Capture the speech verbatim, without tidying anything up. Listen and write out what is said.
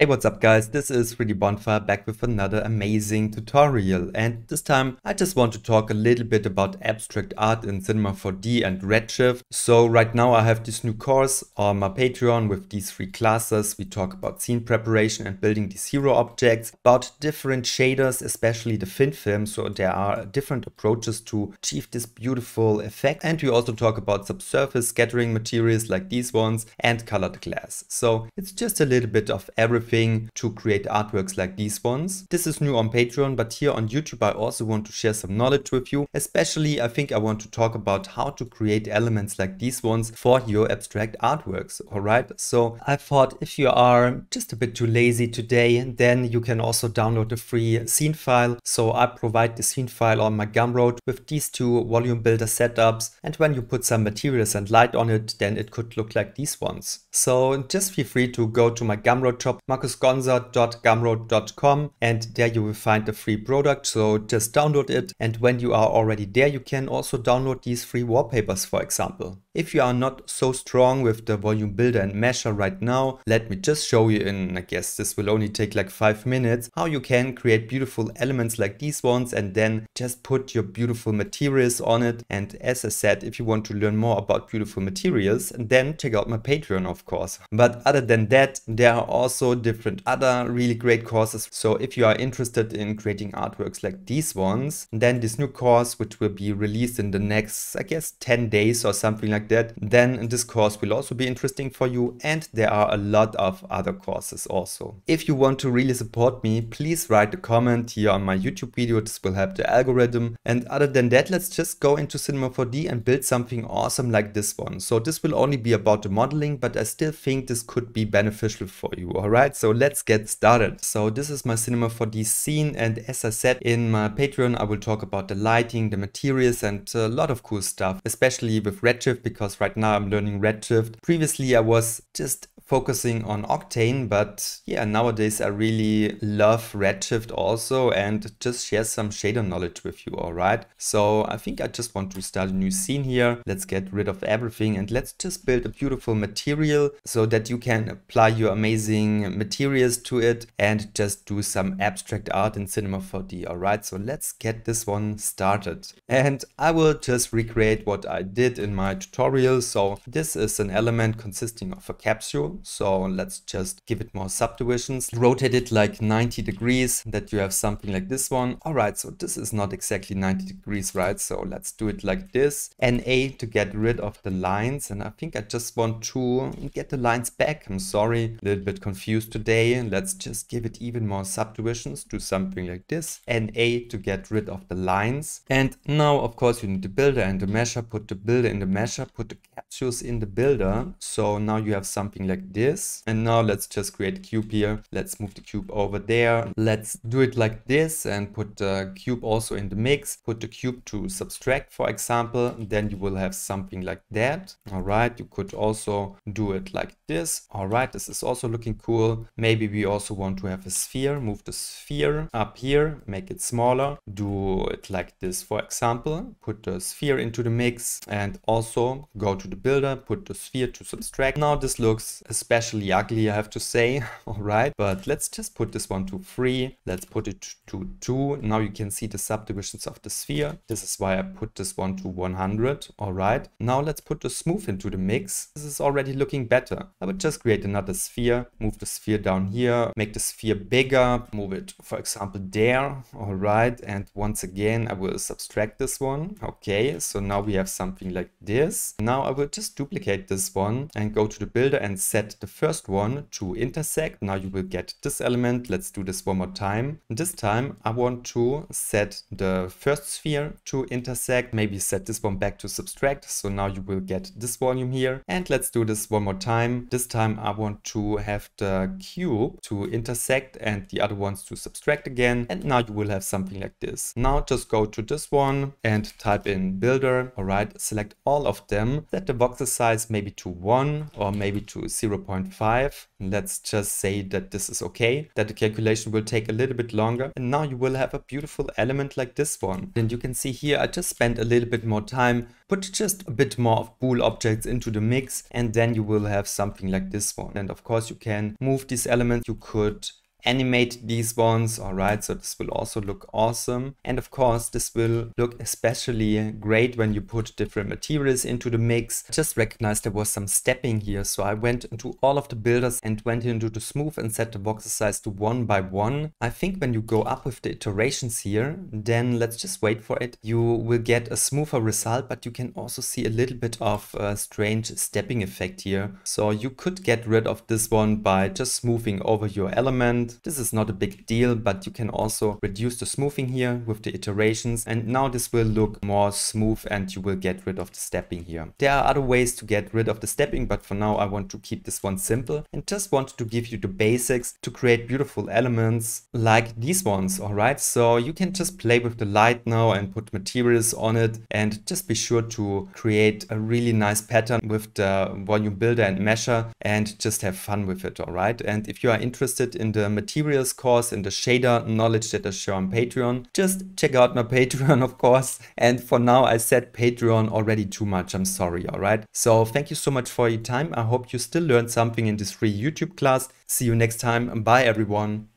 Hey, what's up guys, this is three D Bonfire back with another amazing tutorial, and this time I just want to talk a little bit about abstract art in Cinema four D and Redshift. So right now I have this new course on my Patreon with these three classes. We talk about scene preparation and building these hero objects, about different shaders, especially the fin film, so there are different approaches to achieve this beautiful effect, and we also talk about subsurface scattering materials like these ones and colored glass. So it's just a little bit of everything to create artworks like these ones. This is new on Patreon, but here on YouTube I also want to share some knowledge with you. Especially I think I want to talk about how to create elements like these ones for your abstract artworks. Alright, so I thought if you are just a bit too lazy today, then you can also download a free scene file. So I provide the scene file on my Gumroad with these two volume builder setups, and when you put some materials and light on it, then it could look like these ones. So just feel free to go to my Gumroad shop, markus gonser dot gumroad dot com, and there you will find the free product, so just download it. And when you are already there, you can also download these free wallpapers, for example. If you are not so strong with the volume builder and mesher right now, let me just show you in, I guess this will only take like five minutes, how you can create beautiful elements like these ones and then just put your beautiful materials on it. And as I said, if you want to learn more about beautiful materials, then check out my Patreon, of course. But other than that, there are also different other really great courses. So if you are interested in creating artworks like these ones, then this new course, which will be released in the next, I guess, ten days or something like that, then this course will also be interesting for you. And there are a lot of other courses also. If you want to really support me, please write a comment here on my YouTube video. This will help the algorithm. And other than that, let's just go into Cinema four D and build something awesome like this one. So this will only be about the modeling, but I still think this could be beneficial for you. All right, so let's get started. So this is my Cinema four D scene, and as I said in my Patreon, I will talk about the lighting, the materials, and a lot of cool stuff, especially with Redshift, because right now I'm learning Redshift. Previously I was just focusing on Octane, but yeah, nowadays I really love Redshift also, and just share some shader knowledge with you, alright? So I think I just want to start a new scene here. Let's get rid of everything and let's just build a beautiful material so that you can apply your amazing materials to it and just do some abstract art in Cinema four D, alright? So let's get this one started. And I will just recreate what I did in my tutorial. So this is an element consisting of a capsule. So let's just give it more subdivisions, rotate it like ninety degrees, that you have something like this one. All right, so this is not exactly ninety degrees, right? So let's do it like this. N A to get rid of the lines. And I think I just want to get the lines back. I'm sorry, a little bit confused today. Let's just give it even more subdivisions, do something like this. N A to get rid of the lines. And now, of course, you need the builder and the mesher. Put the builder in the mesher, put the capsules in the builder. So now you have something like this. And now let's just create a cube here. Let's move the cube over there. Let's do it like this and put the cube also in the mix. Put the cube to subtract, for example, and then you will have something like that. All right, you could also do it like this. All right, this is also looking cool. Maybe we also want to have a sphere. Move the sphere up here, make it smaller. Do it like this, for example. Put the sphere into the mix and also go to the builder, put the sphere to subtract. Now this looks especially ugly, I have to say. All right, but let's just put this one to three. Let's put it to two. Now you can see the subdivisions of the sphere. This is why I put this one to one hundred. All right, now let's put the smooth into the mix. This is already looking better. I would just create another sphere, move the sphere down here, make the sphere bigger, move it, for example, there. All right, and once again, I will subtract this one. Okay, so now we have something like this. Now I will just duplicate this one and go to the builder and set the first one to intersect. Now you will get this element. Let's do this one more time. This time I want to set the first sphere to intersect. Maybe set this one back to subtract. So now you will get this volume here. And let's do this one more time. This time I want to have the cube to intersect and the other ones to subtract again. And now you will have something like this. Now just go to this one and type in builder. All right, select all of them. Set the voxel size maybe to one or maybe to zero. zero point five. Let's just say that this is okay, that the calculation will take a little bit longer. And now you will have a beautiful element like this one. And you can see here, I just spent a little bit more time, put just a bit more of bool objects into the mix, and then you will have something like this one. And of course you can move these elements. You could animate these ones, alright, so this will also look awesome. And of course this will look especially great when you put different materials into the mix. I just recognized there was some stepping here, so I went into all of the builders and went into the smooth and set the voxel size to one by one. I think when you go up with the iterations here, then let's just wait for it, you will get a smoother result, but you can also see a little bit of a strange stepping effect here. So you could get rid of this one by just smoothing over your element. This is not a big deal, but you can also reduce the smoothing here with the iterations, and now this will look more smooth and you will get rid of the stepping here. There are other ways to get rid of the stepping, but for now I want to keep this one simple and just want to give you the basics to create beautiful elements like these ones, alright? So you can just play with the light now and put materials on it, and just be sure to create a really nice pattern with the volume builder and measure and just have fun with it, alright? And if you are interested in the materials course and the shader knowledge that I share on Patreon, just check out my Patreon, of course. And for now, I said Patreon already too much. I'm sorry, all right? So thank you so much for your time. I hope you still learned something in this free YouTube class. See you next time. Bye, everyone.